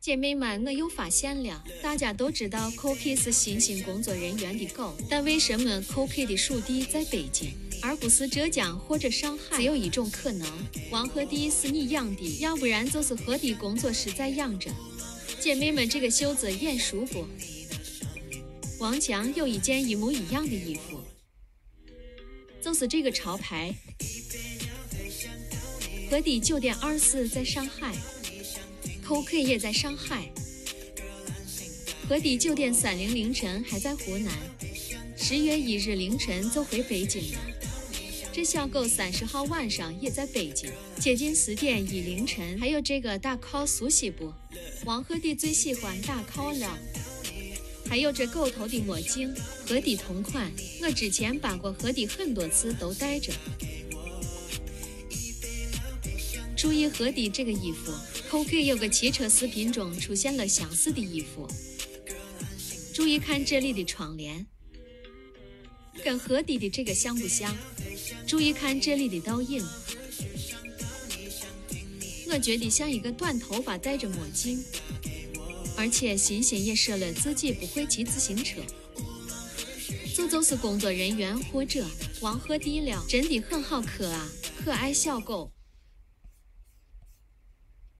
姐妹们，我有发现了，大家都知道 Cokie 是新兴工作人员的狗，但为什么 Cokie 的属地在北京，而不是浙江或者上海？只有一种可能，王鹤棣是你养的，要不然就是鹤棣工作室在养着。姐妹们，这个袖子眼熟不？王强有一件一模一样的衣服，就是这个潮牌，鹤棣9.24在上海。Cokie 也在上海，鹤棣9:30凌晨还在湖南，10月1日凌晨就回北京了。这小狗30号晚上也在北京，接近10:01凌晨。还有这个大靠熟悉不？王鹤棣最喜欢大靠了。还有这狗头的墨镜，鹤棣同款，我之前搬过鹤棣很多次都戴着。注意鹤棣这个衣服。Cokie 有个骑车视频中出现了相似的衣服，注意看这里的窗帘，跟鹤棣的这个像不像？注意看这里的倒影，我觉得像一个短头发戴着墨镜，而且欣欣也说了自己不会骑自行车，这就是工作人员或者王鹤棣了，真的很好磕啊，可爱小狗。